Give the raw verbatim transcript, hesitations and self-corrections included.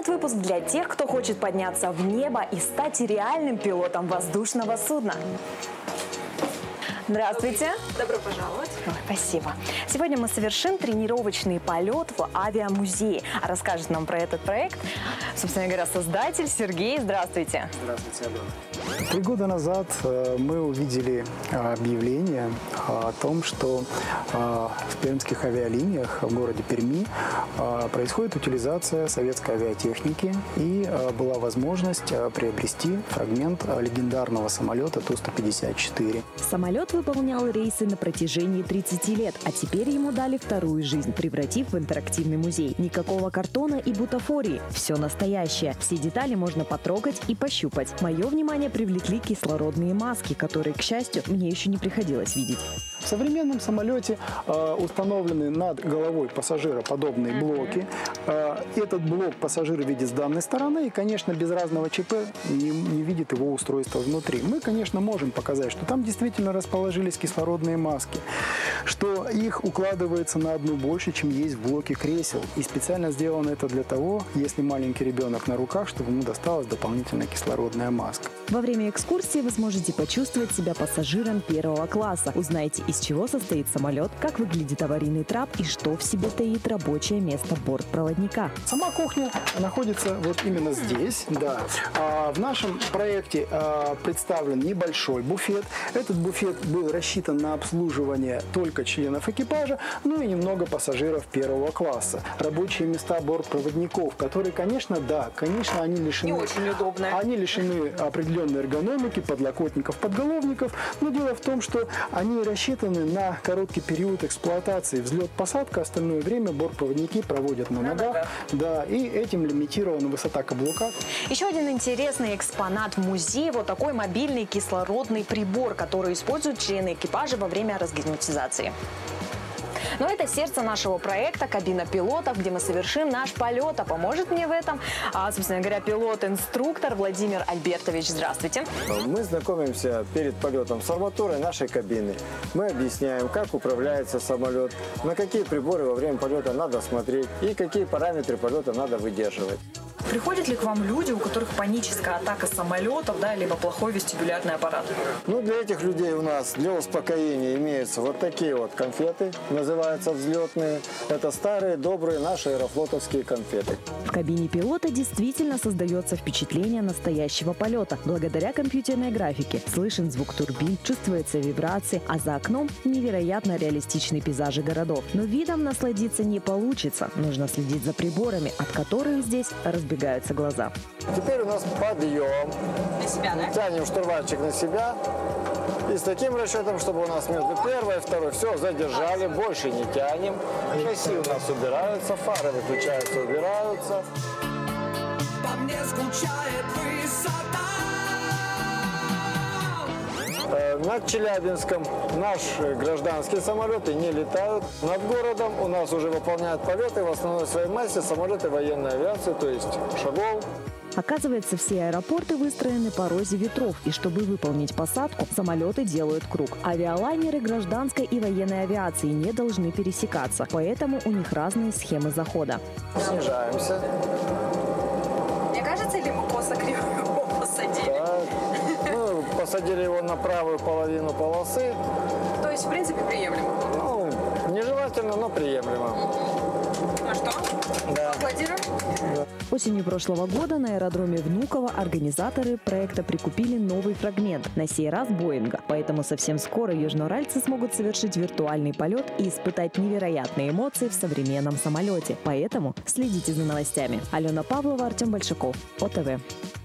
Этот выпуск для тех, кто хочет подняться в небо и стать реальным пилотом воздушного судна. Здравствуйте. Добро пожаловать. Ой, спасибо. Сегодня мы совершим тренировочный полет в авиамузее. А расскажет нам про этот проект, собственно говоря, создатель Сергей. Здравствуйте. Здравствуйте, Алена. Три года назад мы увидели объявление о том, что в пермских авиалиниях в городе Перми происходит утилизация советской авиатехники, и была возможность приобрести фрагмент легендарного самолета Ту сто пятьдесят четыре. Самолет выполнял рейсы на протяжении тридцати лет, а теперь ему дали вторую жизнь, превратив в интерактивный музей. Никакого картона и бутафории. Все настоящее. Все детали можно потрогать и пощупать. Мое внимание привлекли кислородные маски, которые, к счастью, мне еще не приходилось видеть. В современном самолете э, установлены над головой пассажира подобные блоки. Э, этот блок пассажир видит с данной стороны и, конечно, без разного ЧП не, не видит его устройство внутри. Мы, конечно, можем показать, что там действительно расположились кислородные маски, что их укладывается на одну больше, чем есть в блоке кресел. И специально сделано это для того, если маленький ребенок на руках, чтобы ему досталась дополнительная кислородная маска. Во время экскурсии вы сможете почувствовать себя пассажиром первого класса. Узнаете, из чего состоит самолет, как выглядит аварийный трап и что в себе таит рабочее место бортпроводника. Сама кухня находится вот именно здесь. Да. А, в нашем проекте а, представлен небольшой буфет. Этот буфет был рассчитан на обслуживание только членов экипажа, ну и немного пассажиров первого класса. Рабочие места бортпроводников, которые, конечно, да, конечно, они лишены, очень удобно. Они лишены определенной эргономики, подлокотников, подголовников, но дело в том, что они рассчитаны на короткий период эксплуатации, взлет-посадка, остальное время бортпроводники проводят на, на ногах, ногах, да, и этим лимитирована высота каблука. Еще один интересный экспонат в музее, вот такой мобильный кислородный прибор, который используется используют члены экипажа во время разгерметизации. Но это сердце нашего проекта, кабина пилотов, где мы совершим наш полет. А поможет мне в этом, а, собственно говоря, пилот-инструктор Владимир Альбертович. Здравствуйте. Мы знакомимся перед полетом с арматурой нашей кабины. Мы объясняем, как управляется самолет, на какие приборы во время полета надо смотреть и какие параметры полета надо выдерживать. Приходят ли к вам люди, у которых паническая атака самолетов, да, либо плохой вестибулярный аппарат? Ну, для этих людей у нас для успокоения имеются вот такие вот конфеты, называются взлетные. Это старые, добрые наши аэрофлотовские конфеты. В кабине пилота действительно создается впечатление настоящего полета. Благодаря компьютерной графике слышен звук турбин, чувствуются вибрации, а за окном невероятно реалистичные пейзажи городов. Но видом насладиться не получится. Нужно следить за приборами, от которых здесь разбегаются глаза. Теперь у нас подъем. На себя, да? Тянем штурвальчик на себя. И с таким расчетом, чтобы у нас между первой и второй все задержали, больше не тянем. Шасси у нас убираются, фары выключаются, убираются. По мне скучает высота. Над Челябинском наши гражданские самолеты не летают. Над городом у нас уже выполняют полеты в основной своей массе самолеты военной авиации, то есть «Шагов». Оказывается, все аэропорты выстроены по розе ветров, и чтобы выполнить посадку, самолеты делают круг. Авиалайнеры гражданской и военной авиации не должны пересекаться, поэтому у них разные схемы захода. Снижаемся. Мне кажется, либо косо-криво посадили. Посадили его на правую половину полосы. То есть, в принципе, приемлемо? Ну, нежелательно, но приемлемо. Ну что? Да. Аплодируем. Да. Осенью прошлого года на аэродроме Внуково организаторы проекта прикупили новый фрагмент, на сей раз Боинга. Поэтому совсем скоро южноуральцы смогут совершить виртуальный полет и испытать невероятные эмоции в современном самолете. Поэтому следите за новостями. Алена Павлова, Артем Большаков, О Т В.